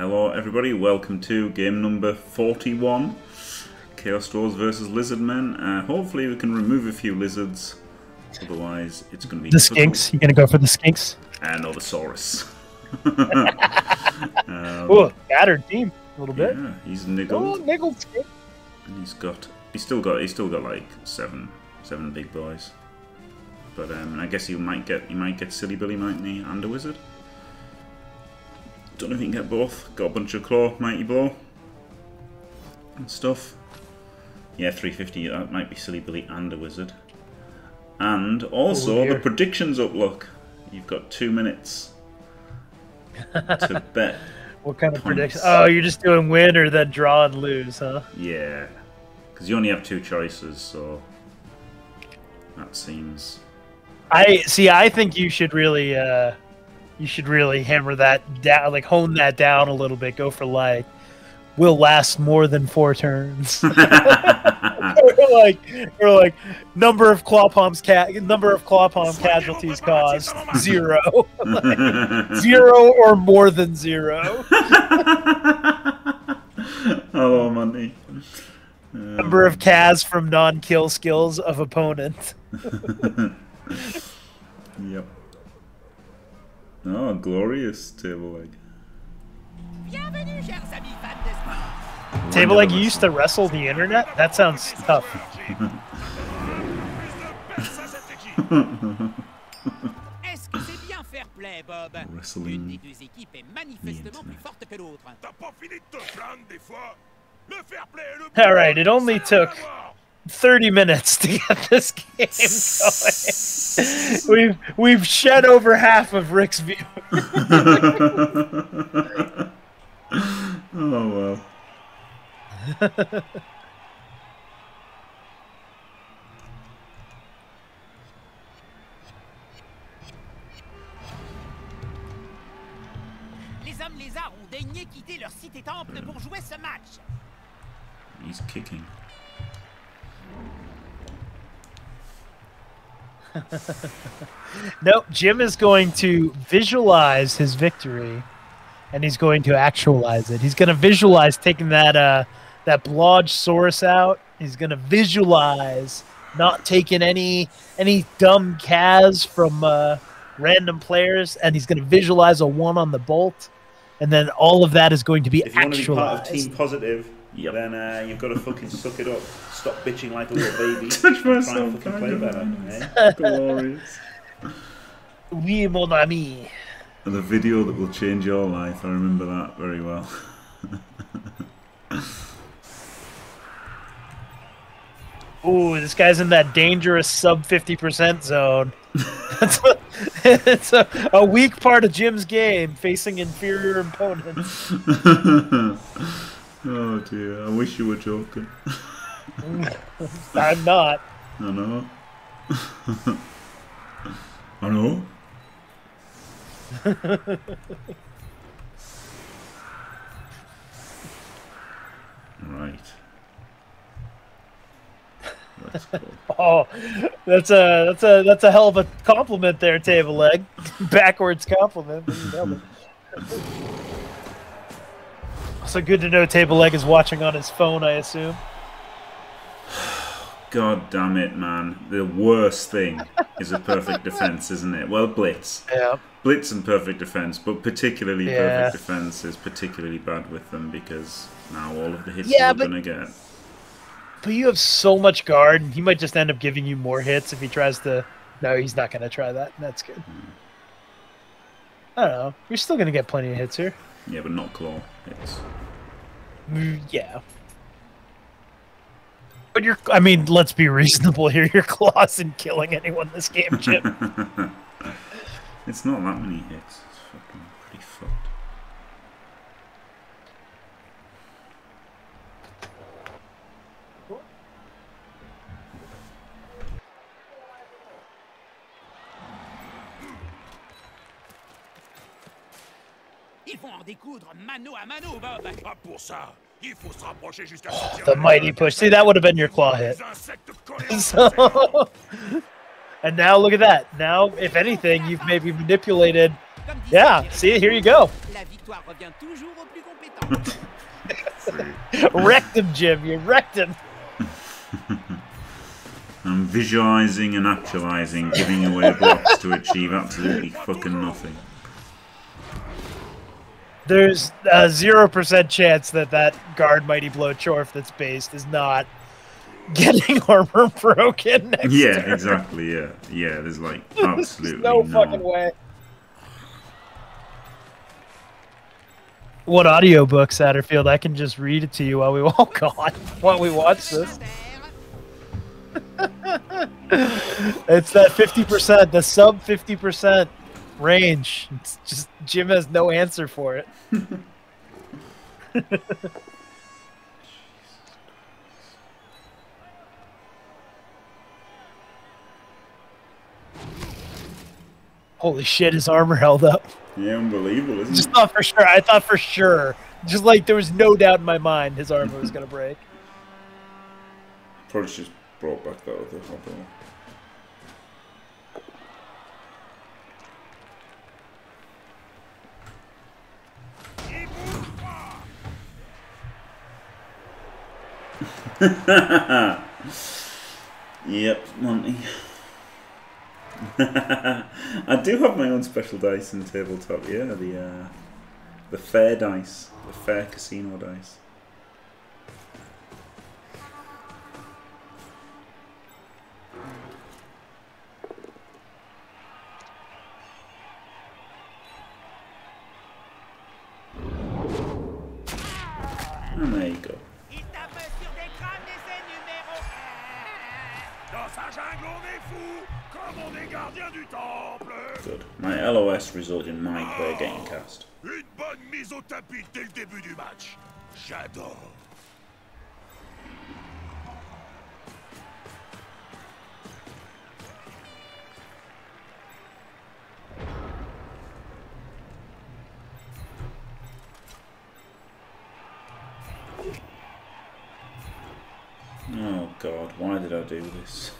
Hello everybody, welcome to game number 41, Chaos Dwarves versus Lizardmen. Hopefully we can remove a few lizards, otherwise it's going to be... The skinks, you going to go for the skinks? No, the Saurus. Oh, battered team a little bit. Yeah, he's niggled. Oh, niggled skink. And he's still got like seven big boys. But I guess he might get Silly Billy, mightn't he, and a wizard? Don't know if he can get both. Got a bunch of claw, mighty blow, and stuff. Yeah, 350. That might be Silly Billy and a wizard. And also the predictions up. Look, you've got 2 minutes to bet. What kind of prediction? Oh, you're just doing win or then draw and lose, huh? Yeah, because you only have two choices, so that seems. I see. I think you should really. You should really hammer that down, like hone that down a little bit. Go for like, we'll last more than 4 turns. we're like, number of claw palm casualties caused 0, like, 0 or more than 0. Oh, money. Number of CAS from non-kill skills of opponent. Yep. Oh, glorious table leg. Table leg you used to wrestle the internet? That sounds tough. Wrestling. Alright, it only took 30 minutes to get this game going. We've shed over half of Rick's view. Oh well. He's kicking. Nope, Jim is going to visualize his victory, and he's going to actualize it. He's going to visualize taking that that Blodgeaurus out. He's going to visualize not taking any dumb CAS from random players, and he's going to visualize a 1 on the bolt, and then all of that is going to be actualized. If you want to be part of Team Positive, yep. Then you've got to fucking suck it up. Stop bitching like a little baby. Touch myself. Try and fucking play better. Glorious. Oui, mon ami. The video that will change your life. I remember that very well. Ooh, this guy's in that dangerous sub 50% zone. It's a weak part of Jim's game, facing inferior opponents. Oh dear, I wish you were joking. I'm not. I know. I know. Right. That's cool. Oh, that's a hell of a compliment there, table leg. Backwards compliment. So good to know table leg is watching on his phone, I assume. God damn it, man. The worst thing is a perfect defense, isn't it? Well, blitz. Yeah. Blitz and perfect defense, but particularly perfect defense is particularly bad with them because now all of the hits you're going to get. But you have so much guard, and he might just end up giving you more hits if he tries to... No, he's not going to try that. That's good. I don't know. You're still going to get plenty of hits here. Yeah, but not claw hits. Yeah. But you're, I mean, let's be reasonable here. Your claw isn't killing anyone this game, Chip. It's not that many hits. It's fucking pretty fucked. Oh, the mighty push. See, that would have been your claw hit. So, And now look at that. Now, if anything, you've maybe manipulated. Yeah, see, here you go. Wrecked him, Jim. You wrecked him. I'm visualizing and actualizing, giving away blocks to achieve absolutely fucking nothing. There's a 0% chance that that guard Mighty Blow Chorf that's based is not getting armor broken next turn. Exactly, yeah. Yeah, there's like absolutely no fucking way. What audiobook, Satterfield? I can just read it to you while we walk on, while we watch this. It's that 50%, the sub 50% range. It's just Jim has no answer for it. Holy shit, his armor held up. Yeah, unbelievable, isn't it? Just thought for sure. I thought for sure. Just like there was no doubt in my mind his armor was going to break. Probably just brought back that other hobble. Yep, Monty. I do have my own special dice in tabletop. Yeah, the fair dice, the fair casino dice. And there you go. Good. My LOS result in my player getting cast. Oh God, why did I do this?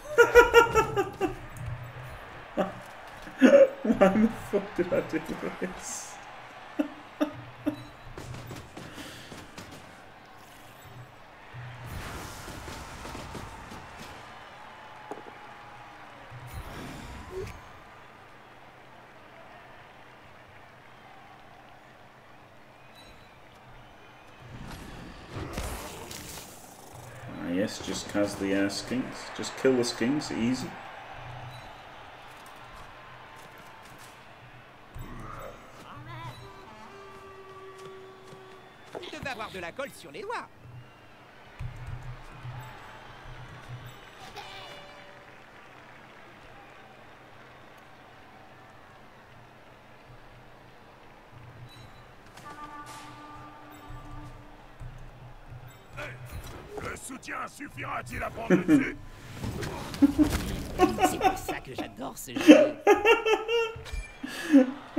Why the fuck did I do this? Yes, just cast the skinks. Just kill the skinks, easy.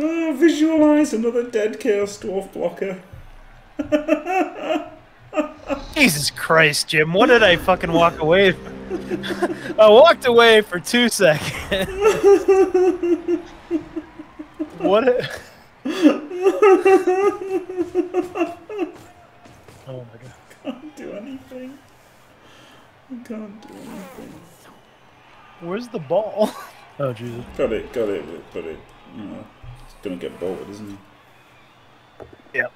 Oh, visualize another dead Chaos Dwarf blocker. Jesus Christ, Jim, what did I fucking walk away from? I walked away for 2 seconds. What a... Oh my God. I can't do anything. I can't do anything. Where's the ball? Oh, Jesus. Got it, got it, got it. You know, it's gonna get bolted, isn't it? Yep.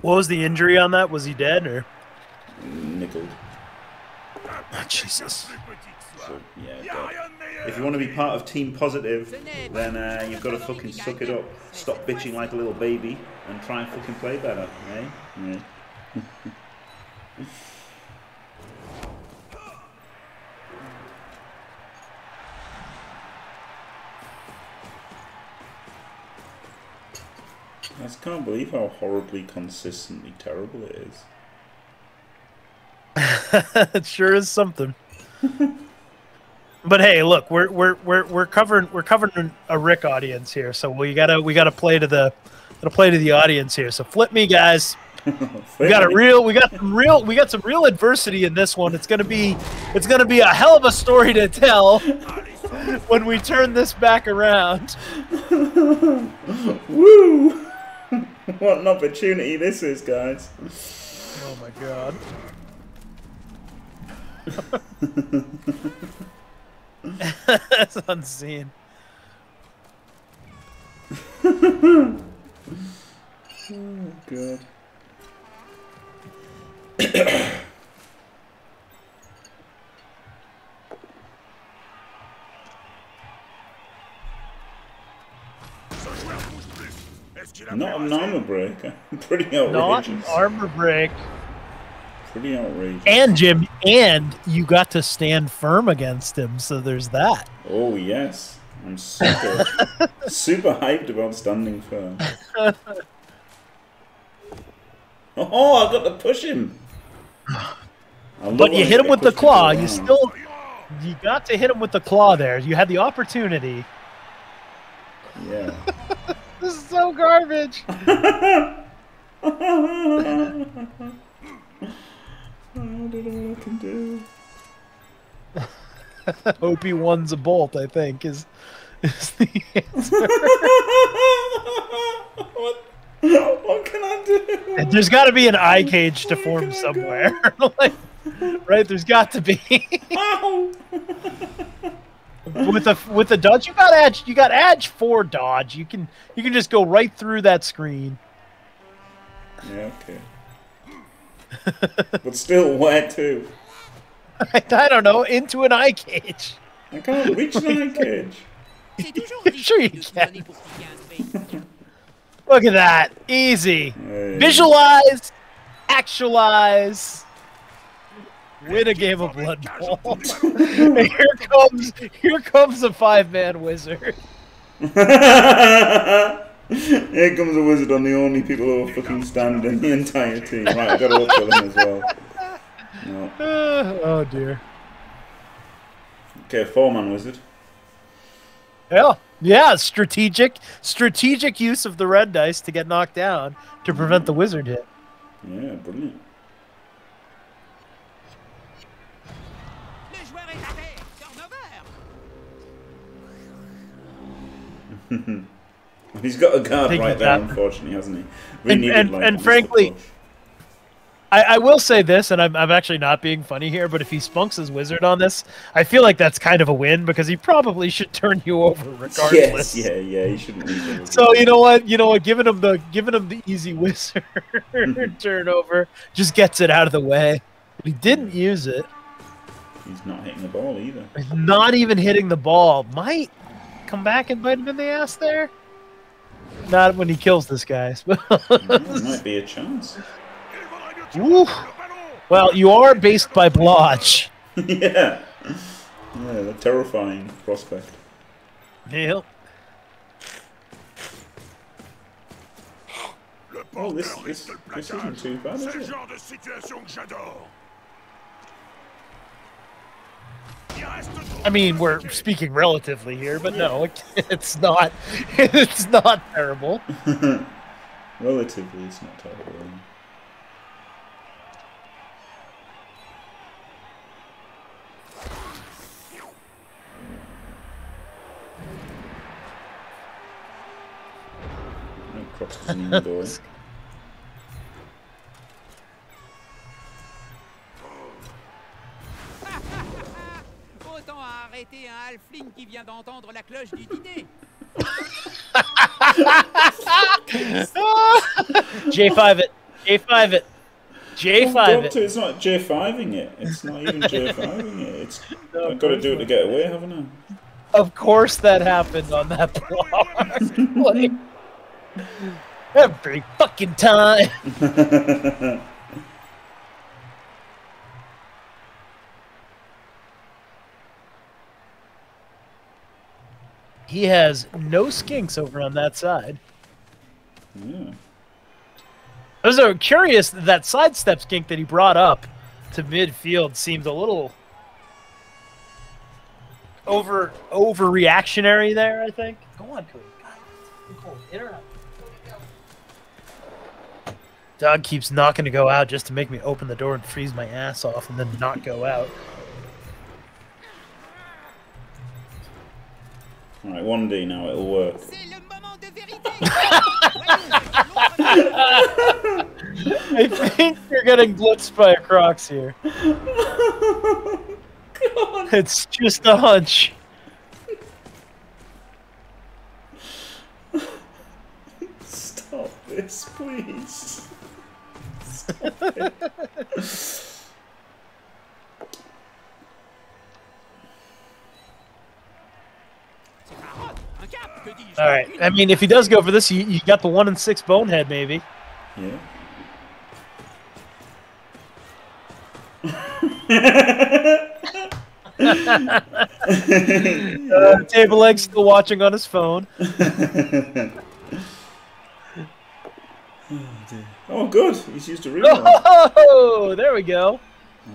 What was the injury on that? Was he dead or? Nickeled. Oh, Jesus. So, yeah, but if you want to be part of Team Positive, then you've got to fucking suck it up. Stop bitching like a little baby and try and fucking play better, eh? Yeah. I just can't believe how horribly consistently terrible it is. It sure is something. But hey, look, we're covering a Rick audience here, so we gotta play to the audience here. So flip me, guys. We got some real adversity in this one. It's gonna be a hell of a story to tell when we turn this back around. Woo! What an opportunity this is, guys. Oh my god. That's unseen. Oh god. Not an armor break. Pretty outrageous. Not an armor break. Pretty outrageous. And Jim, and you got to stand firm against him, so there's that. Oh yes. I'm super super hyped about standing firm. Oh, I got to push him. But you hit him with the claw. You got to hit him with the claw there. You had the opportunity. Yeah. This is so garbage. I don't know what I can do. Hope he one's a bolt, I think, is the answer. What can I do? And there's got to be an eye cage to form somewhere. Like, right, there's got to be. With a dodge, you got edge for dodge. You can just go right through that screen. Yeah, okay. But still, where to? I don't know, into an eye cage. I can't reach an eye cage. Sure you can. Look at that. Easy. Hey. Visualize. Actualize. Win a game of Blood Bowl. Here comes a five-man wizard. Here comes a wizard on the only people who are fucking standing in the entire team. Right, I've got to look for them as well. No. Oh dear. Okay, four-man wizard. Yeah, strategic use of the red dice to get knocked down to prevent the wizard hit. Yeah, brilliant. He's got a guard right there, unfortunately, hasn't he? And frankly, I will say this, and I'm actually not being funny here, but if he spunks his wizard on this, I feel like that's kind of a win because he probably should turn you over regardless. Yes, yeah, he shouldn't leave him. So you know what, giving him the easy wizard turnover just gets it out of the way. But he didn't use it. He's not hitting the ball either. He's not even hitting the ball. Might come back and bite him in the ass there. Not when he kills this guy. There might be a chance. Ooh. Well, you are based by Blodge. Yeah. Yeah, a terrifying prospect. Yep. Oh, this isn't too bad, is it? I mean, we're speaking relatively here, but no, it's not terrible. Relatively, it's not terrible. Crocs doesn't even go in. J5 it. J5 oh, it. It's not J5ing it. It's not even J5ing it. It's, no, I've got to do it to get away, haven't I? Of course that happened on that block. Every fucking time. He has no skinks over on that side. Yeah. I was curious that sidestep skink that he brought up to midfield seemed a little overreactionary there, I think. Go on, Cody. Go on. Interrupt. Dog keeps knocking to go out just to make me open the door and freeze my ass off and then not go out. Alright, 1D now, it'll work. I think you're getting blitzed by a Crocs here. God. It's just a hunch. Stop this, please. Stop it. All right. I mean, if he does go for this, you got the 1 in 6 bonehead, maybe. Yeah. Table leg still watching on his phone. Oh, good. He's used to real. Oh, there we go.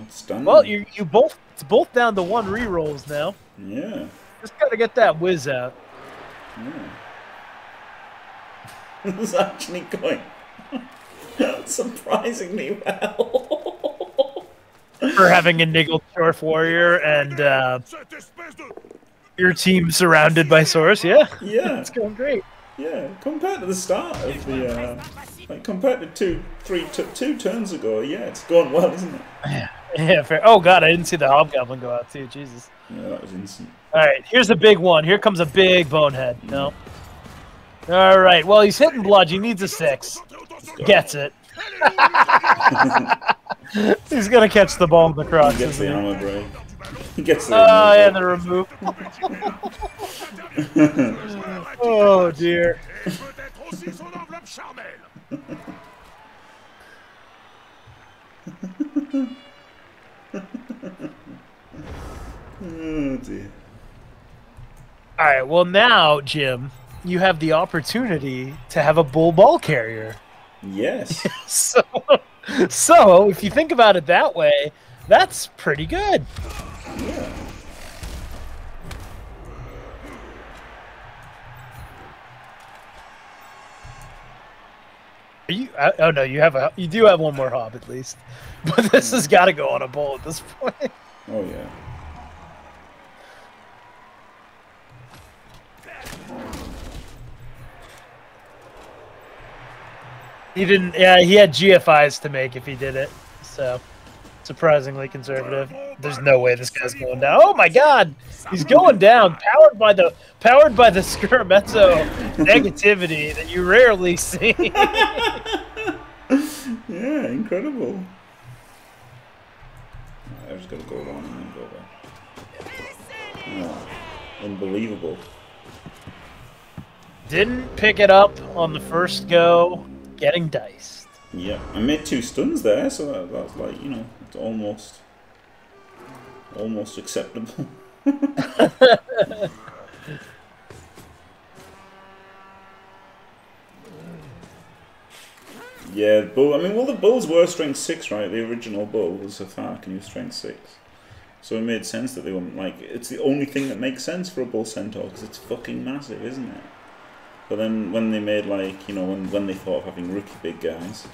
Outstanding. Well, you both down to 1 rerolls now. Yeah. Just gotta get that whiz out. It's actually going surprisingly well. For having a niggle dwarf warrior and your team surrounded by Saurus, yeah, it's going great. Yeah, compared to the start of the, like compared to two turns ago, yeah, it's gone well, isn't it? Yeah, fair. Oh god, I didn't see the hobgoblin go out too. Jesus. Yeah, that was instant. All right, here's a big one. Here comes a big bonehead. No. All right. Well, he's hitting Bludge. He needs a 6. Gets it. He's gonna catch the ball in the cross. He gets the armor break. He gets the. Oh yeah, the remove. Oh dear. Oh dear. All right, well now, Jim, you have the opportunity to have a bull ball carrier. Yes. so if you think about it that way, that's pretty good. Yeah. Are you? Oh no, you do have 1 more hob at least, but this has got to go on a bull at this point. Oh yeah. He didn't. Yeah, he had GFIs to make if he did it. So surprisingly conservative. There's no way this guy's going down. Oh my god, he's going down. Powered by the Scaramezzo negativity that you rarely see. Yeah, incredible. I was gonna go on and then go back. Oh, unbelievable. Didn't pick it up on the first go. Getting diced. Yeah, I made 2 stuns there, so that's like, you know, it's almost acceptable. Yeah, bull. I mean, well, the bulls were strength 6, right? The original bull was a Farc and he was strength 6, so it made sense that they wouldn't like. It's the only thing that makes sense for a bull centaur because it's fucking massive, isn't it? But then when they made, like, you know, when they thought of having rookie big guys,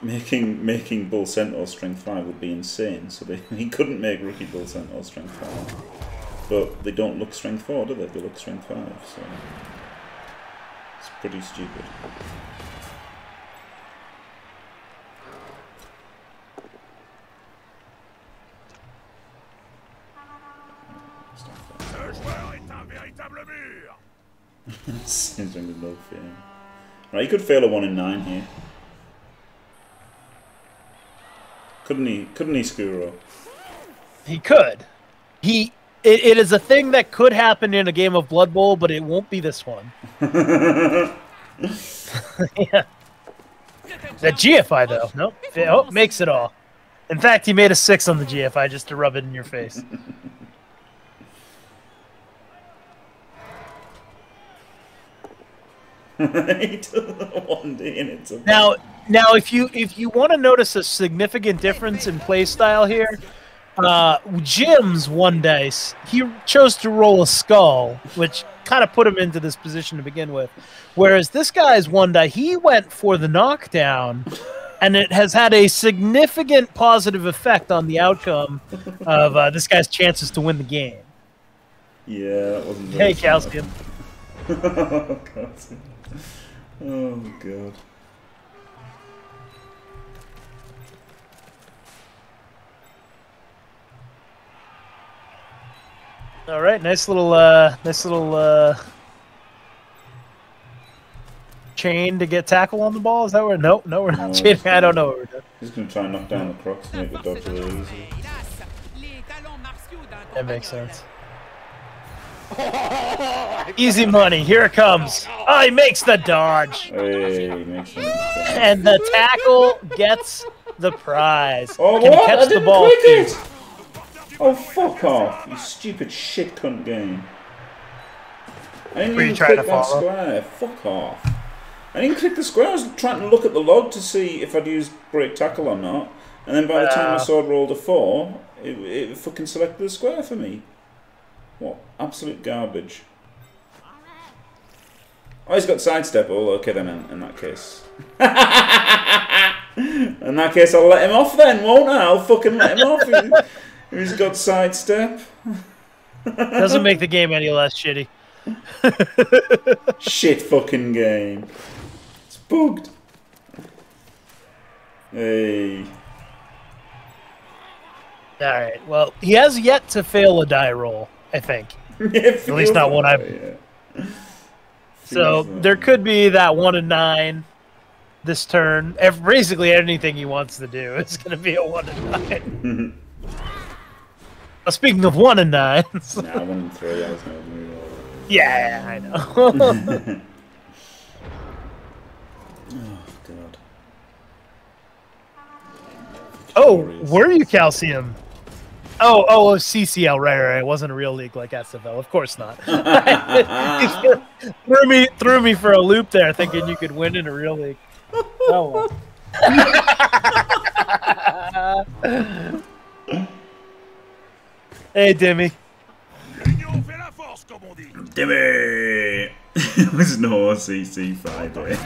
making bull centaur strength 5 would be insane. So he couldn't make rookie bull centaur strength 5. But they don't look strength 4, do they? They look strength 5. So it's pretty stupid. Seems like a love, yeah. Right, he could fail a 1 in 9 here. Couldn't he? Couldn't he screw up? He could. It is a thing that could happen in a game of Blood Bowl, but it won't be this one. Yeah. That GFI though, nope. Oh, makes it all. In fact, he made a 6 on the GFI just to rub it in your face. Now, if you want to notice a significant difference in play style here, Jim's one dice, he chose to roll a skull, which kind of put him into this position to begin with. Whereas this guy's one die, he went for the knockdown, and it has had a significant positive effect on the outcome of this guy's chances to win the game. Yeah, that wasn't very Calcium. Oh, Calcium. Oh, God. All right, nice little chain to get tackle on the ball. Is that where? Nope, no, we're not chaining. I don't know what we're doing. He's gonna try and knock down the Crocs, make the dodge really easy. That makes sense. Easy money. Here it comes. Oh, he makes the dodge. Hey, makes the dodge. And the tackle gets the prize. Oh, can he catch the ball? Oh, fuck off, you stupid shit cunt game. I didn't even click that square. Fuck off. I didn't click the square. I was trying to look at the log to see if I'd used break tackle or not. And then by the time my sword rolled a 4, it fucking selected the square for me. What absolute garbage. Oh, he's got sidestep. Oh, okay then, in that case. In that case, I'll let him off then, won't I? I'll fucking let him off. Who's got sidestep? Doesn't make the game any less shitty. Shit fucking game. It's bugged. Hey. Alright, well, he has yet to fail a die roll, I think. At least not one I've... Yeah. So, there could be that 1 and 9 this turn. Basically, anything he wants to do is going to be a 1 and 9. Speaking of 1 and 9s. Nah, 1 and 3. I was gonna move all over. Yeah, I know. Oh, God. Oh, were you Calcium? Oh, CCL, right. It wasn't a real league like SFL. Of course not. threw me for a loop there, thinking you could win in a real league. Oh. Hey, Demi. Demi! It was no CC5 way.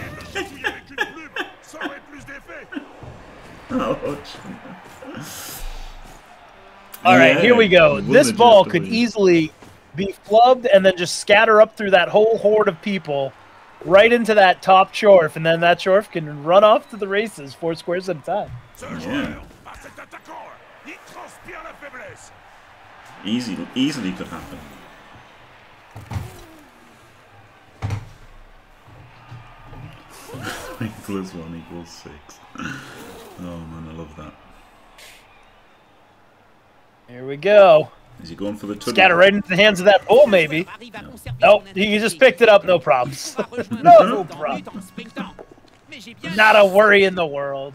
Alright, here we go. This ball could easily be flubbed and then just scatter up through that whole horde of people right into that top Chorf, and then that Chorf can run off to the races 4 squares at a time. Yeah. Easily could happen. Equals 1 equals 6. Oh man, I love that. Here we go. Is he going for the toodle? Scatter right into the hands of that bull, maybe. No. Nope, he just picked it up, no problems. No problems. Not a worry in the world.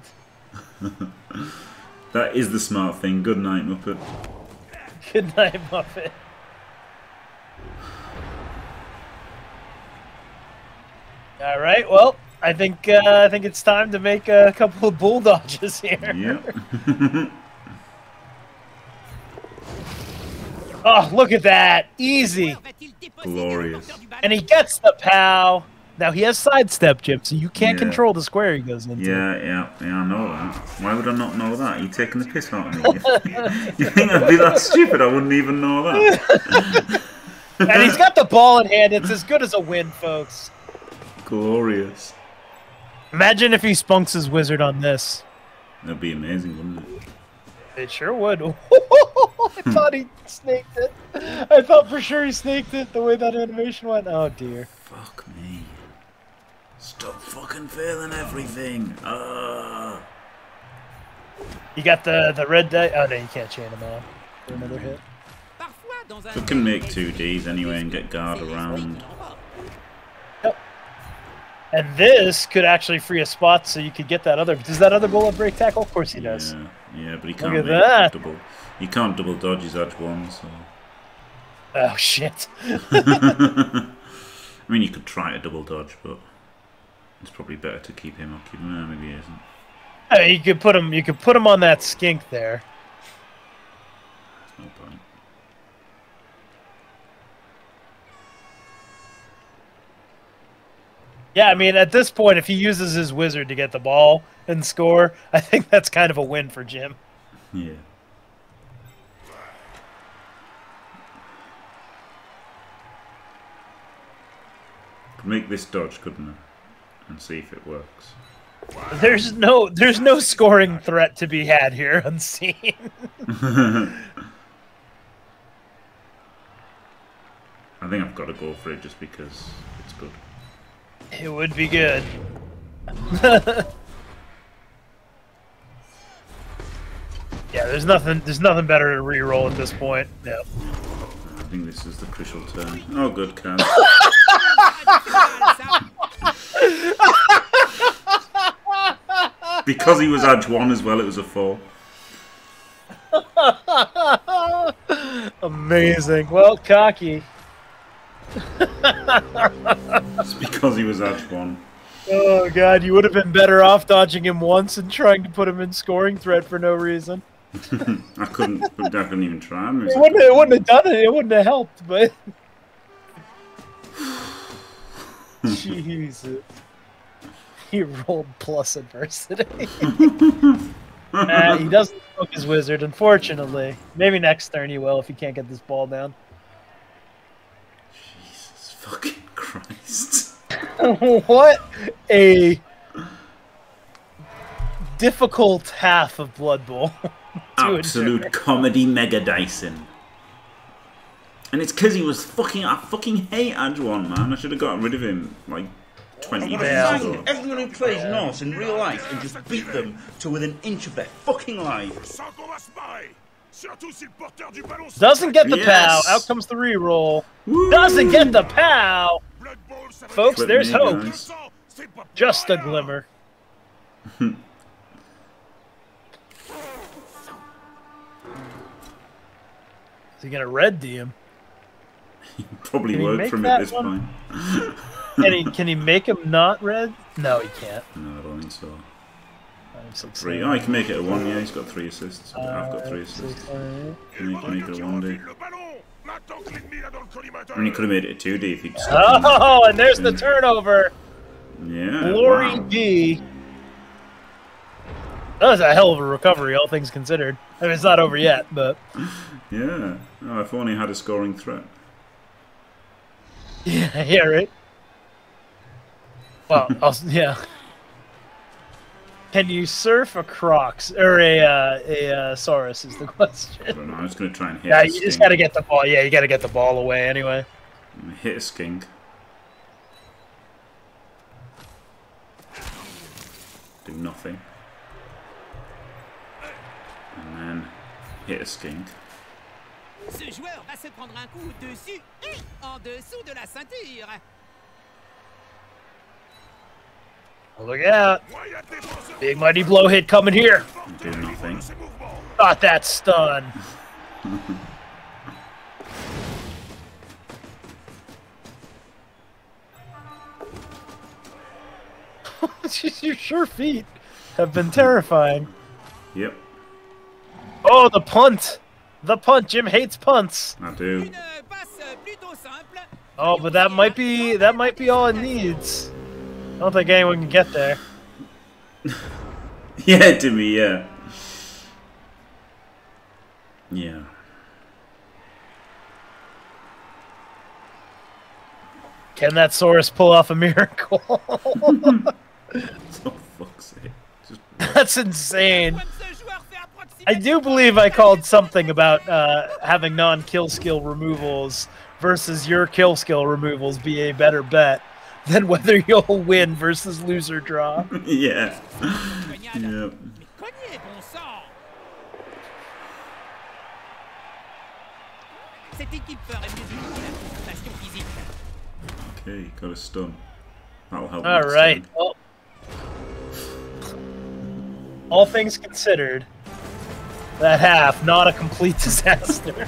That is the smart thing. Good night, Muppet. Good night, Muppet. All right. Well, I think it's time to make a couple of bull dodges here. Yep. Oh, look at that! Easy. Glorious. And he gets the POW. Now he has sidestep, Jim, so you can't control the square he goes into. Yeah, I know that. Why would I not know that? You're taking the piss out of me. You think I'd be that stupid? I wouldn't even know that. And he's got the ball in hand. It's as good as a win, folks. Glorious. Imagine if he spunks his wizard on this. That'd be amazing, wouldn't it? It sure would. I thought he snaked it. I thought for sure he snaked it the way that animation went. Oh, dear. Fuck me. Stop fucking failing everything! You got the red die? Oh no, you can't chain him out for another hit. You can make 2 Ds anyway and get guard around. Yep. And this could actually free a spot so you could get that other... Does that other bullet break tackle? Of course he does. Yeah, but he can't make that. Double. You can't double dodge his Adjuan, so... Oh, shit. I mean, you could try to double dodge, but... It's probably better to keep him occupied. No, maybe he isn't. You could put him on that skink there. no point. Yeah, I mean, at this point, if he uses his wizard to get the ball and score, I think that's kind of a win for Jim. Yeah. Could make this dodge, couldn't I? And see if it works. There's no scoring threat to be had here unseen. I think I've got to go for it just because it's good. It would be good. Yeah, there's nothing better to re-roll at this point. Yeah. I think this is the crucial turn. Oh, good, Cam. Because he was Adjuan as well, it was a 4. Amazing. Well, cocky. It's because he was Adjuan. Oh, God. You would have been better off dodging him once and trying to put him in scoring threat for no reason. I couldn't even try him. It wouldn't have done it. It wouldn't have helped, but... Jesus. He rolled plus adversity. He doesn't smoke his wizard, unfortunately. Maybe next turn he will if he can't get this ball down. Jesus fucking Christ. What a difficult half of Blood Bowl. Absolute comedy mega Dyson. And it's because he was fucking... I fucking hate Adjuan, man. I should have gotten rid of him, like... 20 years ago. Everyone who plays Norse in real life and just beat them to within an inch of their fucking life. Doesn't get the pow. Out comes the reroll. Doesn't get the pow. Folks, there's hope. Guys. Just a glimmer. Is he gonna red DM? He probably won't from at this one? Point. Can he make him not red? No, he can't. No, I don't think so. 3. Oh, he can make it a 1. Yeah, he's got 3 assists. I've got 3 assists. And he can make it a 1D. And he could have made it a 2D if he'd stopped. Oh, and there's the turnover. Yeah. Glory D. That was a hell of a recovery, all things considered. I mean, it's not over yet, but... Yeah. Oh, if only had a scoring threat. Yeah, yeah, right? Well, also, yeah. Can you surf a Crocs or a Saurus is the question. I don't know. I was going to try and hit. Yeah, you just got to get the ball. Yeah, you got to get the ball away anyway. Hit a skink. Do nothing. And then hit a skink. Ce joueur va se prendre un coup dessus et en dessous de la ceinture. Look out! Big mighty blow hit coming here. Do nothing. Got that stun. Your sure feet have been terrifying. Yep. Oh, the punt! The punt. Jim hates punts. I do. Oh, but that might be all it needs. I don't think anyone can get there. Yeah, to me, yeah. Yeah. Can that Saurus pull off a miracle? Oh, fuck's sake. That's insane. I do believe I called something about having non-kill skill removals versus your kill skill removals be a better bet than whether you'll win versus lose or draw. Yeah. Yep. Okay, got a stun. That'll help. All right. Well, all things considered, that half, not a complete disaster.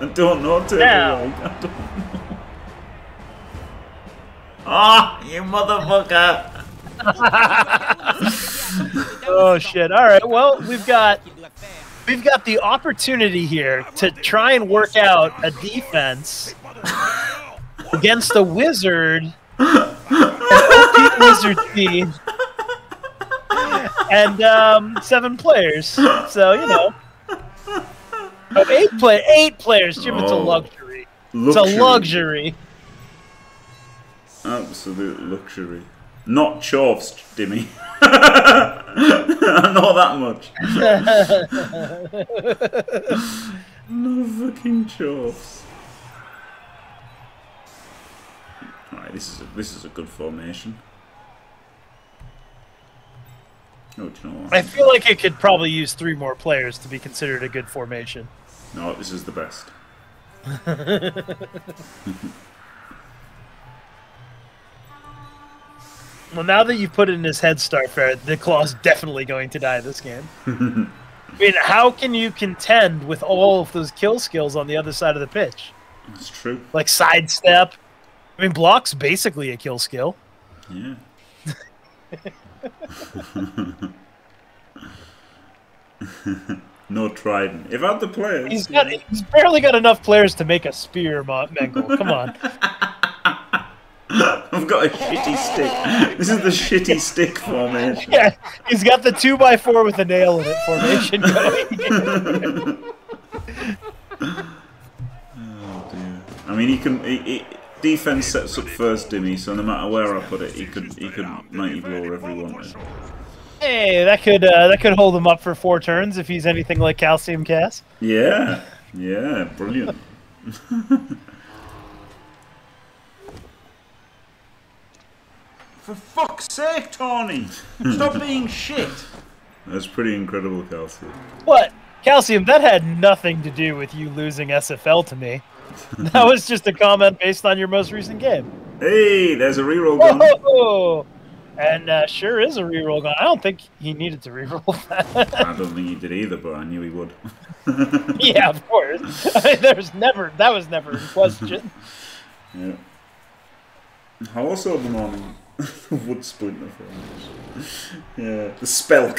I don't know, Turtle. I don't know. Ah, oh, you motherfucker! Oh shit! All right, well, we've got We've got the opportunity here to try and work out a defense against the wizard, the wizard team, and 7 players. So you know, oh, 8 players. Jim, it's a luxury. It's a luxury. Absolute luxury. Not chorfed, Dimmy. Not that much. No fucking chorfs. Alright, this is a good formation. Oh, do you know what? I feel like it could probably use 3 more players to be considered a good formation. No, this is the best. Well, now that you've put in his head start, Ferret, the Claw's definitely going to die this game. I mean, how can you contend with all of those kill skills on the other side of the pitch? That's true. Like sidestep. I mean, block's basically a kill skill. Yeah. No trident. If I had the players... He's barely got enough players to make a spear, Mangle. Come on. I've got a shitty stick. This is the shitty stick formation. Yeah, he's got the 2x4 with a nail in it formation going. Oh dear. I mean, he can. Defense sets up first, Dimmy. So no matter where I put it, he could mighty blow everyone. Hey, that could hold him up for 4 turns if he's anything like Calcium Cass. Yeah, yeah, brilliant. For fuck's sake, Tawny! Stop being shit! That's pretty incredible, Calcium. What? Calcium, that had nothing to do with you losing SFL to me. That was just a comment based on your most recent game. Hey, there's a reroll gun. Whoa! And sure is a reroll gun. I don't think he needed to reroll that. I don't think he did either, but I knew he would. Yeah, of course. I mean, that was never in question. Yeah. How else over the morning? Wood splinter formation. Yeah, the spelk.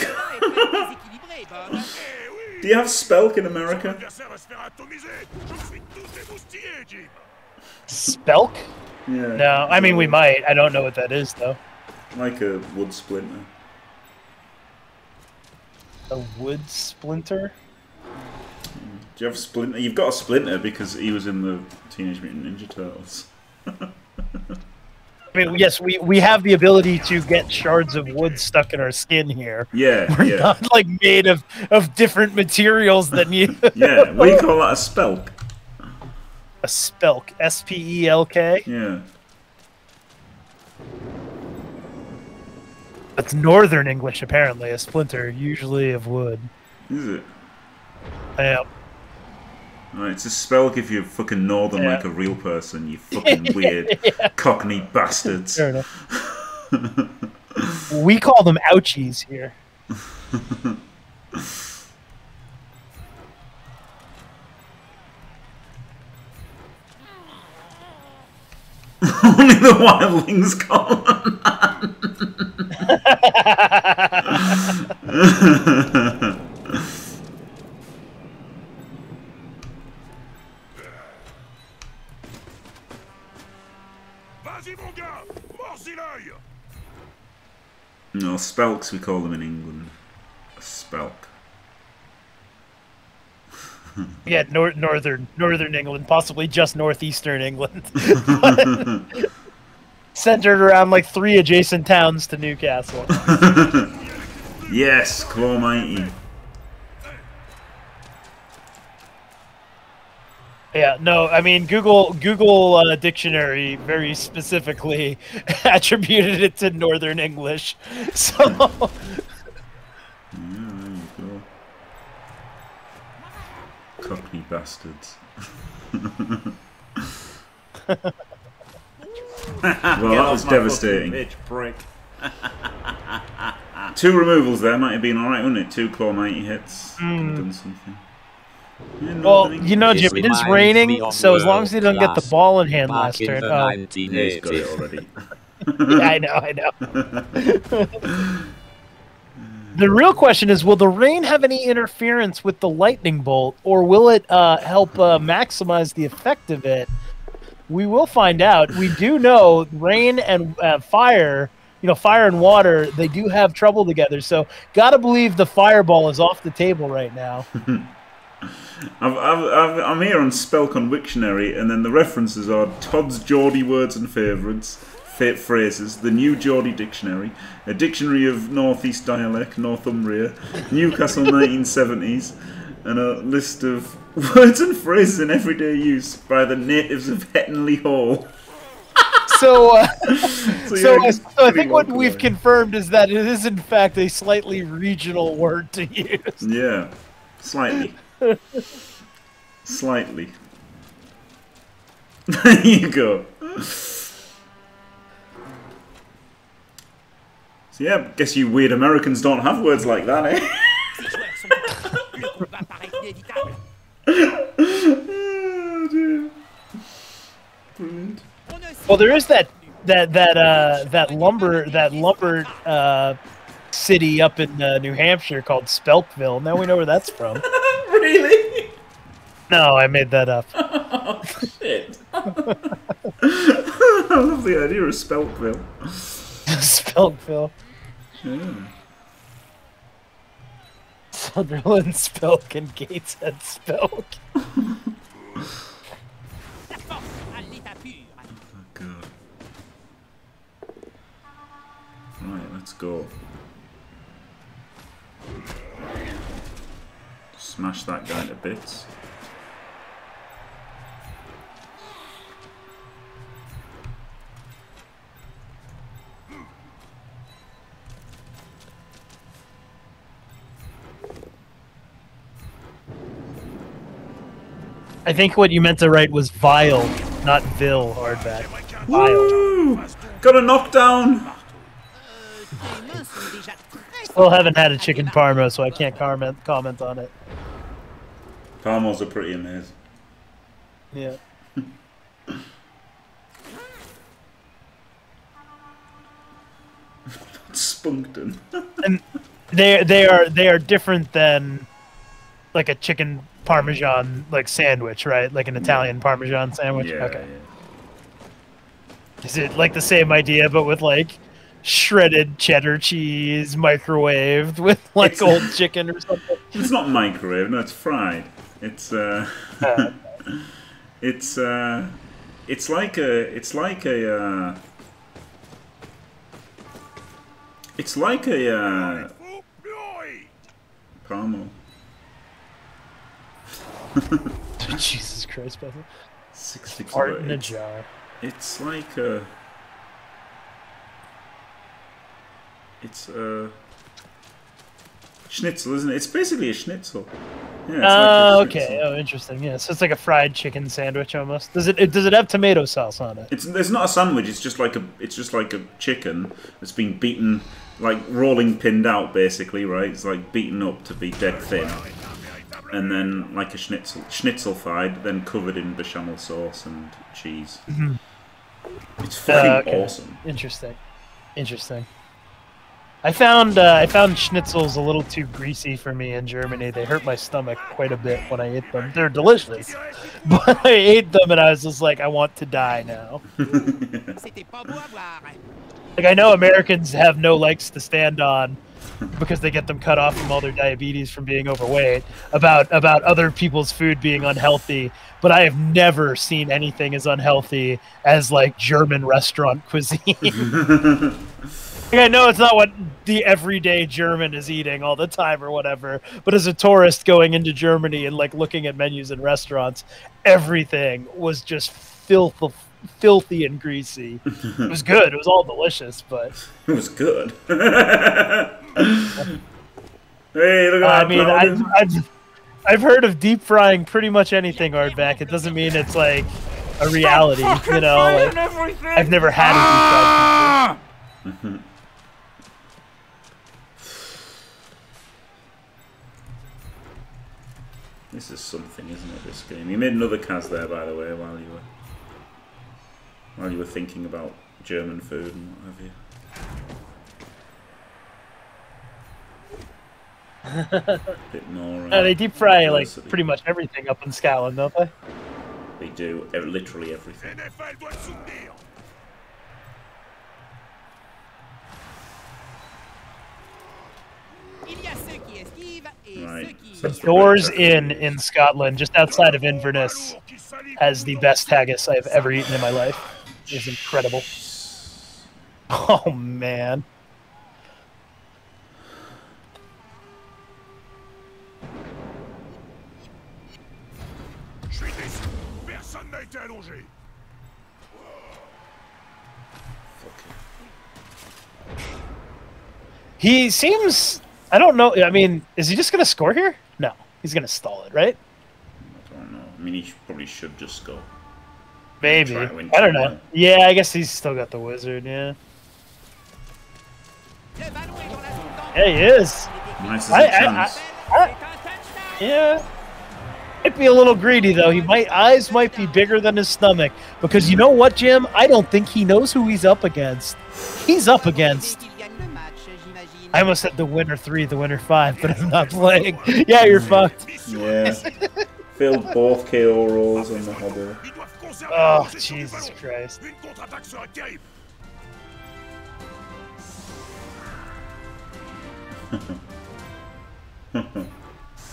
Do you have spelk in America? Spelk? Yeah. No, I mean we might. I don't know what that is though. Like a wood splinter. A wood splinter? Do you have splinter? You've got a splinter because he was in the Teenage Mutant Ninja Turtles. I mean, yes, we have the ability to get shards of wood stuck in our skin here. Yeah, we're not like made of different materials than you. Yeah, we call that a spelk. A spelk, S-P-E-L-K. Yeah. That's Northern English, apparently. A splinter, usually of wood. Is it? Yeah. Right, it's a spelk if you're fucking northern like a real person, you fucking weird cockney bastards. Fair enough. We call them ouchies here. Only the wildlings call them that. No, spelks we call them in England. A spelk. Yeah, northern England, possibly just northeastern England. Centered around like 3 adjacent towns to Newcastle. Yes, Claw Mighty. Yeah, no, I mean, Google dictionary very specifically attributed it to Northern English, so... Yeah, there you go. Cockney bastards. Well, that was devastating. Itch, prick. 2 removals there might have been alright, wouldn't it? 2 Claw Mighty hits. Could have done something. Well, you know, Jim, it is raining, so as long as he doesn't get the ball in hand last turn. Oh, he's got it already. Yeah, I know, I know. The real question is, will the rain have any interference with the lightning bolt, or will it help maximize the effect of it? We will find out. We do know rain and fire, you know, fire and water, they do have trouble together. So gotta believe the fireball is off the table right now. I'm here on Spellcon Wiktionary, and then the references are Todd's Geordie Words and Favourites. Phrases, the New Geordie Dictionary, a Dictionary of Northeast Dialect, Northumbria, Newcastle 1970s, and a list of words and phrases in everyday use by the natives of Hetenley Hall. So I think what we've confirmed is that it is in fact a slightly regional word to use. Yeah, slightly. Slightly. There you go. So yeah, guess you weird Americans don't have words like that, eh? Oh, dear. Brilliant. Well, there is that lumber city up in New Hampshire called Spelkville. Now we know where that's from. Really? No, I made that up. Oh, shit. I love the idea of Spelkville. Spelkville. Yeah. Sunderland Spelk and Gateshead Spelk. Oh god. Right, let's go. Smash that guy to bits. I think what you meant to write was vile, not vil, hardback. Vile. Got a knockdown! Still haven't had a chicken parma, so I can't comment on it. Parmas are pretty amazing. Yeah. Spunkton. And they are different than like a chicken Parmesan, like, sandwich, right? Like an Italian Parmesan sandwich? Yeah, okay. Yeah. Is it, like, the same idea, but with, like, shredded cheddar cheese, microwaved with, like, old chicken or something? It's not microwaved, no, it's fried. It's like a Parmo. Jesus Christ, brother. Art in a jar. It's like a... It's a... Schnitzel, isn't it? It's basically a schnitzel. Yeah, it's like a schnitzel. Okay. Oh, interesting. Yeah, so it's like a fried chicken sandwich almost. Does it have tomato sauce on it? It's not a sandwich. It's just like a chicken that's been beaten, like rolling pinned out, basically, right? It's like beaten up to be dead thin. And then, like a schnitzel-fied, then covered in bechamel sauce and cheese. Mm-hmm. It's fucking awesome. Interesting. I found schnitzels a little too greasy for me in Germany. They hurt my stomach quite a bit when I ate them. They're delicious, but I ate them and I was just like, I want to die now. Like, I know Americans have no legs to stand on, because they get them cut off from all their diabetes from being overweight, about other people's food being unhealthy, but I have never seen anything as unhealthy as, like, German restaurant cuisine. Like, I know it's not what the everyday German is eating all the time or whatever, but as a tourist going into Germany and, like, looking at menus and restaurants, everything was just filthy and greasy. It was good. It was all delicious, but... It was good. Hey, look at that. I mean, I've heard of deep frying pretty much anything, Ardback. It doesn't mean it's, like, a reality, you know? Like, I've never had a deep fry. This is something, isn't it, this game? You made another Kaz there, by the way, while you were thinking about German food and what have you. Bit more, they deep fry like pretty much everything up in Scotland, don't they? They do literally everything. Right. So Doors Inn in Scotland, just outside of Inverness, has the best haggis I've ever eaten in my life. It's incredible. Oh man. Fucking. He seems... I don't know. I mean, is he just going to score here? No. He's going to stall it, right? I don't know. I mean, he probably should just score. Maybe. I don't know. Yeah, I guess he's still got the wizard, yeah. Yeah, he is. Nice as a chance. Yeah. Might be a little greedy though. He might eyes might be bigger than his stomach because you know what, Jim? I don't think he knows who he's up against. He's up against. I almost said the winner 3, the winner 5, but I'm not playing. Yeah, you're fucked. Yeah. Filled both KO rolls in the hobble. Oh Jesus Christ!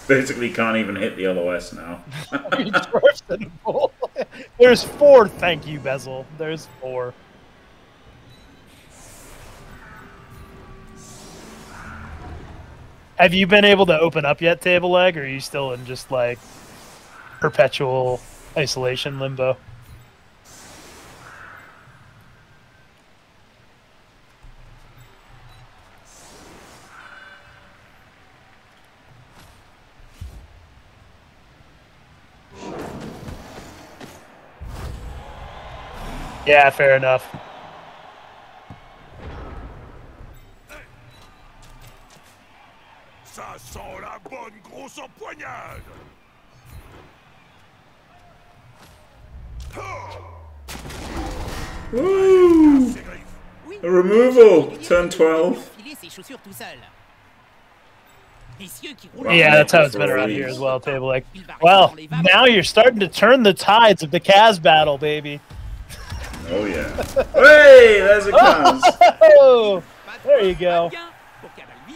Basically can't even hit the LOS now. There's 4, thank you, Bezel. There's 4. Have you been able to open up yet, Table Leg, or are you still in just, like, perpetual isolation limbo? Yeah, fair enough. Woo! A removal! Turn 12. Yeah, that's how it's been around here as well, Table Leg. Well, now you're starting to turn the tides of the Kaz battle, baby. Oh yeah! Hey, there's a cast. Oh, there you go.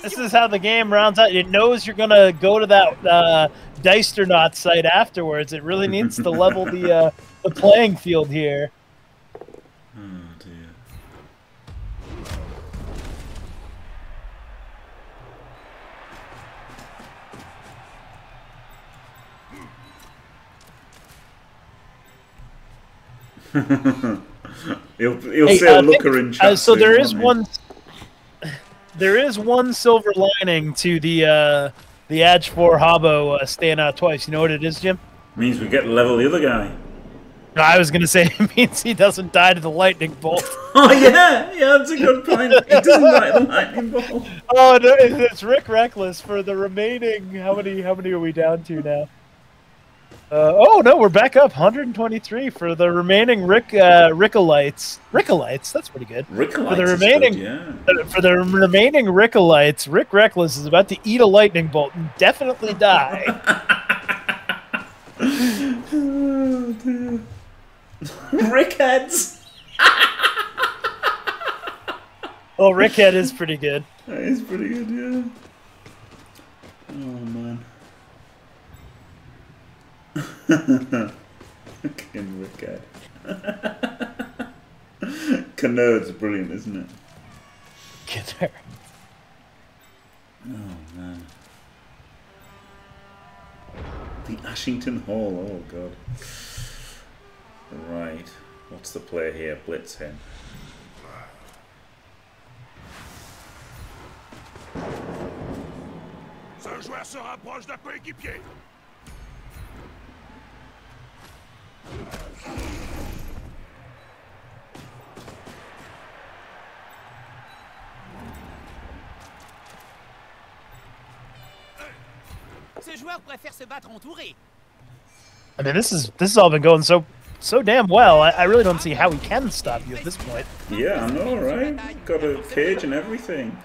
This is how the game rounds out. It knows you're gonna go to that Dicernot site afterwards. It really needs to level the playing field here. Oh dear. He'll hey, say a looker in chat. So there is one. There is one silver lining to the Adge 4 Hobbo staying out twice. You know what it is, Jim? It means we get to level the other guy. No, I was gonna say it means he doesn't die to the lightning bolt. Oh yeah, yeah, that's a good point. He doesn't die to the lightning bolt. Oh no, it's Rick Reckless for the remaining. How many are we down to now? Oh no, we're back up 123 for the remaining Rickolites. Rickolites, that's pretty good. Rickolites for the remaining, good, yeah. For the remaining Rickolites, Rick Reckless is about to eat a lightning bolt and definitely die. Oh, dear. Rickheads. Oh, Rickhead is pretty good. That is pretty good, yeah. Oh man. Fucking wicked. Canard's brilliant, isn't it? Canard. Oh man. The Ashington Hall, oh god. Right. What's the play here? Blitz him. Ce joueur se rapproche d'un coéquipier. I mean, this has all been going so damn well. I really don't see how he can stop you at this point. Yeah, I know, right? Got a cage and everything.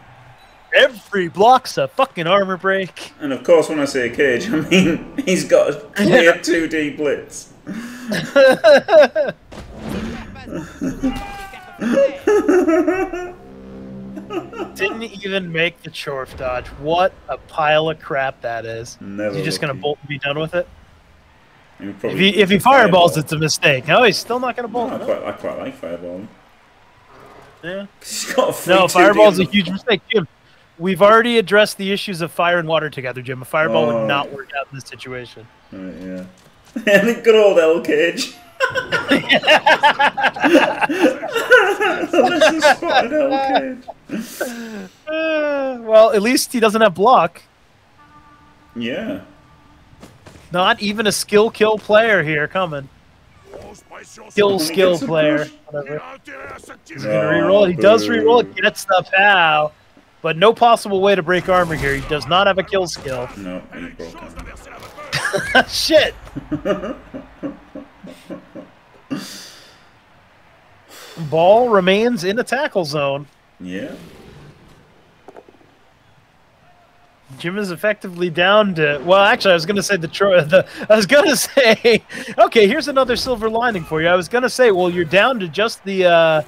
Every block's a fucking armor break. And of course, when I say a cage, I mean he's got a clear 2D blitz. Didn't even make the chorf dodge. What a pile of crap that is. Never. You're just going to bolt and be done with it? If he fireballs, it's a mistake. No, he's still not going to bolt. No, I quite like fireballing. Yeah. He's got a free 2D. Fireball's a huge mistake, Jim. We've already addressed the issues of fire and water together, Jim. A fireball would not work out in this situation. Right, yeah. And good old L cage. Well, at least he doesn't have block. Yeah. Not even a skill kill player here coming. Skill player. Whatever. He's gonna re-roll it. He does re-roll it. Gets the POW. But no possible way to break armor here. He does not have a kill skill. No, he broke armor. Shit. Ball remains in the tackle zone. Yeah. Jim is effectively down to. Well, actually, I was going to say okay, here's another silver lining for you. I was going to say, well, you're down to just the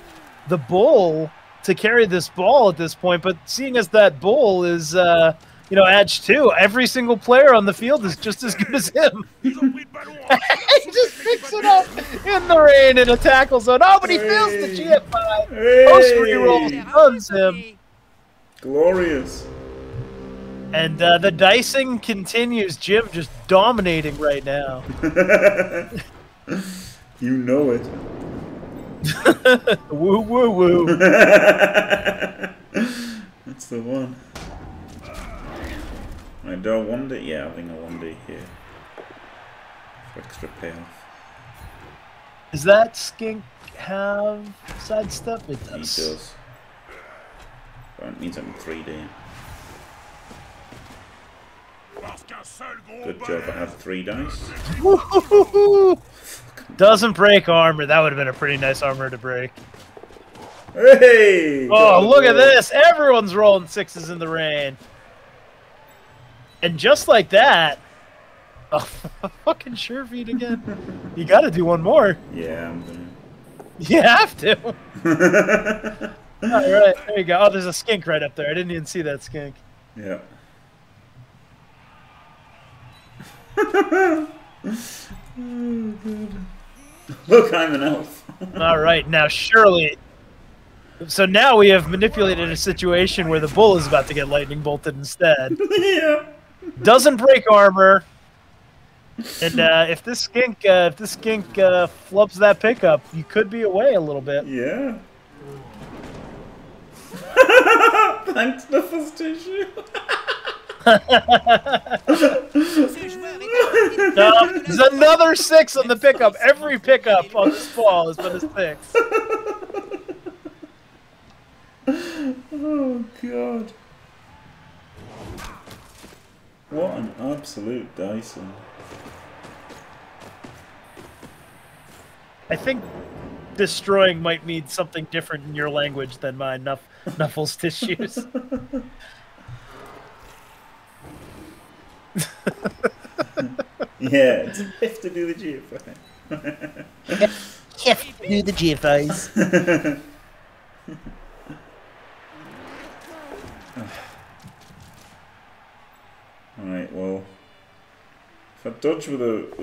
bull to carry this ball at this point. But seeing as that bull is, you know, edge 2, every single player on the field is just as good as him. He just picks it up in the rain in a tackle zone. Oh, but he feels the GFI. Post re-roll runs him. Glorious. And the dicing continues. Jim just dominating right now. You know it. Woo, woo, woo. That's the one. I don't wonder. Yeah, I think I wonder here. For extra payoff. Does that skink have sidestep? It does. He does. But it means I'm 3D. Good job, I have 3 dice. Doesn't break armor. That would have been a pretty nice armor to break. Hey! Oh, look at this. Everyone's rolling 6s in the rain. And just like that, oh, fucking sure feet again. You got to do one more. Yeah, I'm gonna. You have to. All right, there you go. Oh, there's a skink right up there. I didn't even see that skink. Yeah. Oh, God. Look, I'm an elf. All right, now surely. So now we have manipulated a situation where the bull is about to get lightning bolted instead. Yeah. Doesn't break armor. And if this skink flubs that pickup, you could be away a little bit. Yeah. Thanks, the first tissue. No, there's another 6 on the pickup. Every pickup on this ball has been a 6. Oh God! What an absolute Dyson! I think destroying might mean something different in your language than my Nuffles tissues. Yeah, it's have to do the GFI. Have to do the GFIs. Alright, well, if I dodge with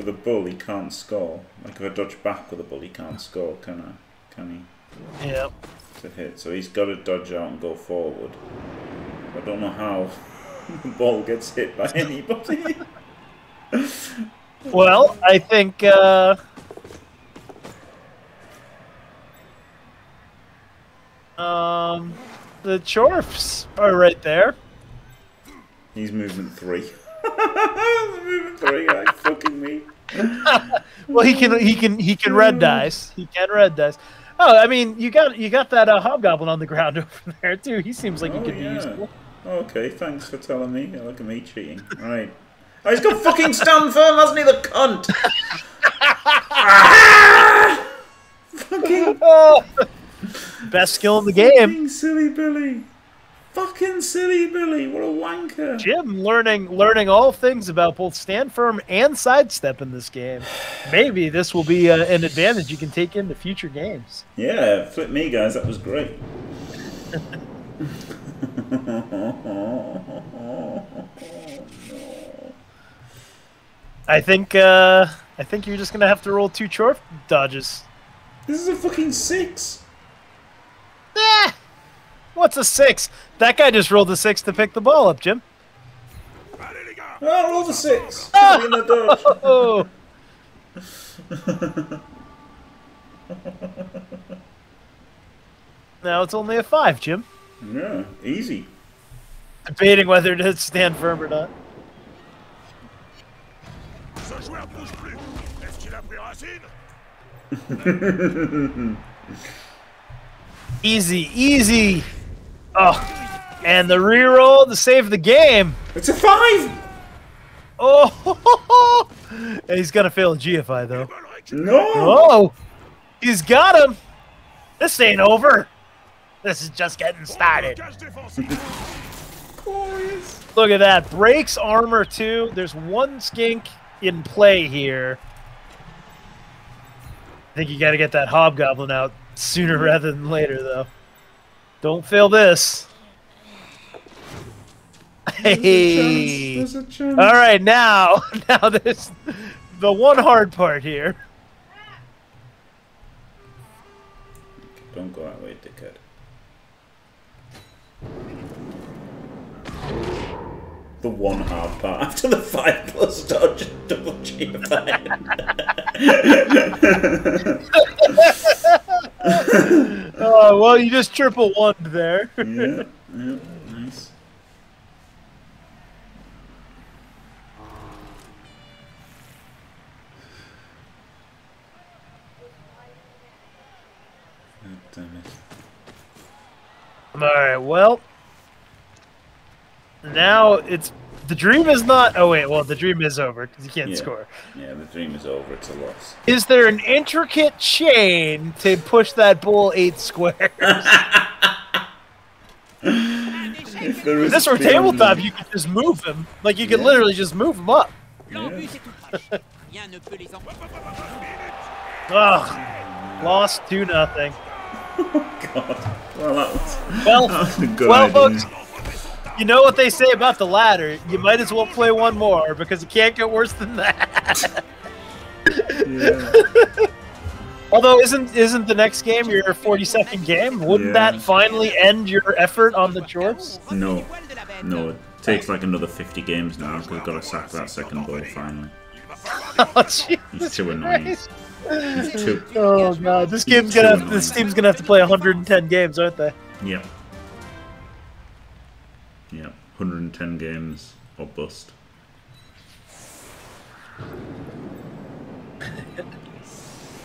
a bull, he can't score. Like, if I dodge back with a bull, he can't score, can he? Yep. To hit, so he's got to dodge out and go forward. I don't know how the ball gets hit by anybody. Well, I think, the Chorfs are right there. He's movement 3. Movement 3, like fucking me. Well, he can red dice. He can red dice. Oh, I mean, you got that hobgoblin on the ground over there too. He seems like he could be useful. Okay, thanks for telling me. I look at me cheating. Right. Oh, he's got fucking stand firm, hasn't he, the cunt? Ah! Fucking. Best skill in the game. Silly Billy. Fucking Silly Billy, what a wanker. Jim learning all things about both stand firm and sidestep in this game. Maybe this will be an advantage you can take into future games. Yeah, flip me, guys. That was great. I think you're just gonna have to roll 2 chorf dodges. This is a fucking 6. Nah. What's a 6? That guy just rolled a 6 to pick the ball up, Jim. Oh, roll the 6. Oh. Now it's only a 5, Jim. Yeah, easy. Debating whether to stand firm or not. Easy, easy. Oh, and the reroll to save the game. It's a 5. Oh, ho, ho, ho. And he's gonna fail a GFI though. No. Oh, he's got him. This ain't over. This is just getting started. Look at that. Breaks armor too. There's one skink in play here. I think you got to get that hobgoblin out sooner rather than later, though. Don't fail this. Hey. There's a chance. All right, now there's the one hard part here. Don't go that way, dickhead. The one hard part after the 5+ dodge and double GFI. Oh, well, you just triple one there. Yeah, yeah, nice. Oh, damn it. All right, well. Now it's the dream is not. Oh wait, well the dream is over because you can't score. Yeah, the dream is over. It's a loss. Is there an intricate chain to push that bull 8 squares? If this were tabletop, you could just move him. Like you could literally just move him up. Yeah. Ugh, lost 2-0. Oh God. Well, that was, well, folks. You know what they say about the ladder, you might as well play one more because it can't get worse than that. Yeah. Although isn't the next game your 42nd game? Wouldn't that finally end your effort on the Dwarves? No. No, it takes like another 50 games now because we've got to sack that second ball finally. Oh, Jesus. It's too annoying. It's too... Oh God, this team's gonna have to play 110 games, aren't they? Yeah. Yeah, 110 games or bust.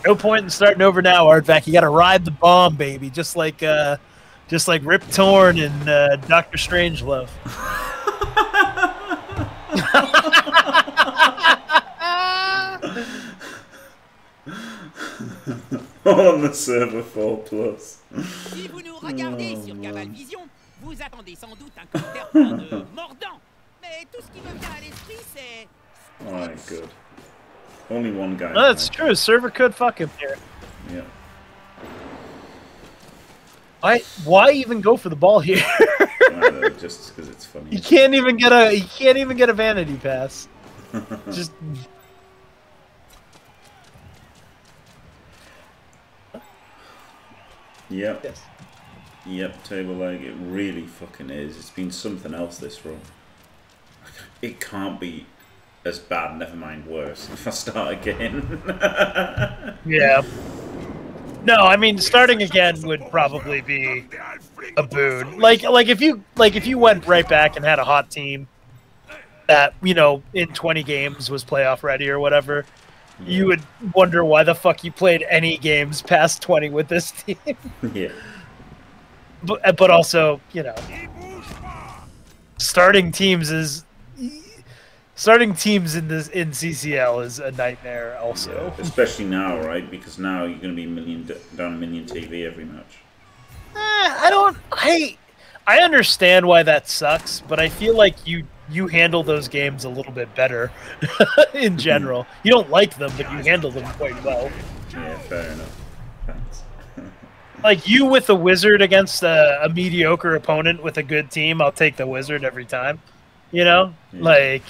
No point in starting over now, Artvac. You got to ride the bomb, baby. Just like Rip Torn and Doctor Strangelove. On the server 4+. Oh, vous attendez sans doute un commentaire plein de mordant, mais tout ce qui me vient à l'esprit c'est. Alright, good. Only one guy. No, that's true. Server could fuck him here. Yeah. Why even go for the ball here? Just because it's funny. You can't even get a vanity pass. Just. Yeah. Yes. Yep, table leg, it really fucking is. It's been something else this run. It can't be as bad, never mind worse, if I start again. Yeah. No, I mean starting again would probably be a boon. Like if you went right back and had a hot team that, you know, in 20 games was playoff ready or whatever, you would wonder why the fuck you played any games past 20 with this team. Yeah. But also, you know, starting teams in CCL is a nightmare. Also, yeah, especially now, right? Because now you're going to be down a million TV every match. I don't. I I understand why that sucks, but I feel like you handle those games a little bit better in general. You don't like them, but you handle them quite well. Yeah, fair enough. Thanks. Like you with a wizard against a mediocre opponent with a good team, I'll take the wizard every time. You know? Yeah. Like...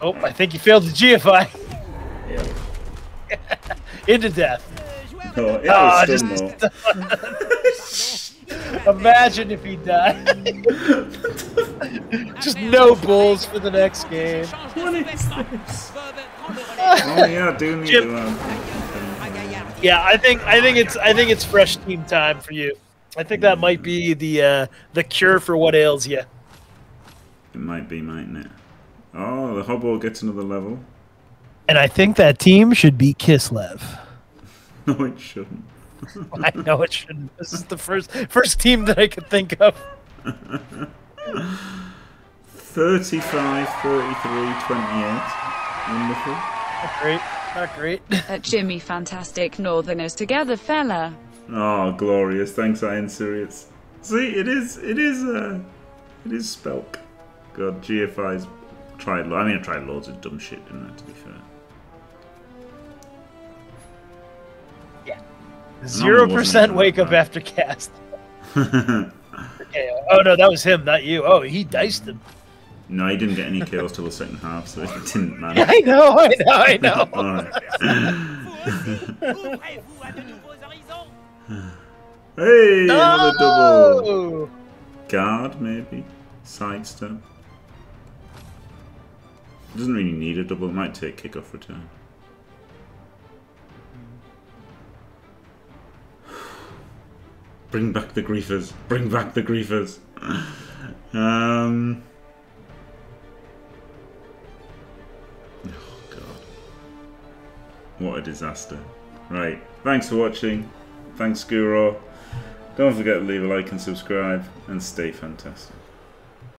Oh, I think you failed the GFI. Yeah. Into death. No, it was just... Imagine if he died. Just no bulls for the next game. What is this? Oh yeah, do need to, yeah, I think it's fresh team time for you. I think that might be the cure for what ails you. It might be, mightn't it? Oh, the Hobble gets another level. And I think that team should be Kislev. No, it shouldn't. I know it shouldn't. This is the first team that I could think of. 35, 33, 28. Wonderful. Not great. Not great. Jimmy, fantastic Northerners together, fella. Oh, glorious! Thanks, Iron Sirius. See, it is Spelk. God, GFI's tried. I mean, I tried loads of dumb shit, didn't I? To be fair. 0% wake up after cast. Okay. Oh no, that was him, not you. Oh, he diced him. No, he didn't get any kills till the second half, so it didn't matter. Yeah, I know. All right. Hey, another double. Guard, maybe. Sidestep. Doesn't really need a double. It might take kickoff return. Bring back the griefers. Bring back the griefers. Oh, God. What a disaster. Right. Thanks for watching. Thanks, Guru. Don't forget to leave a like and subscribe. And stay fantastic.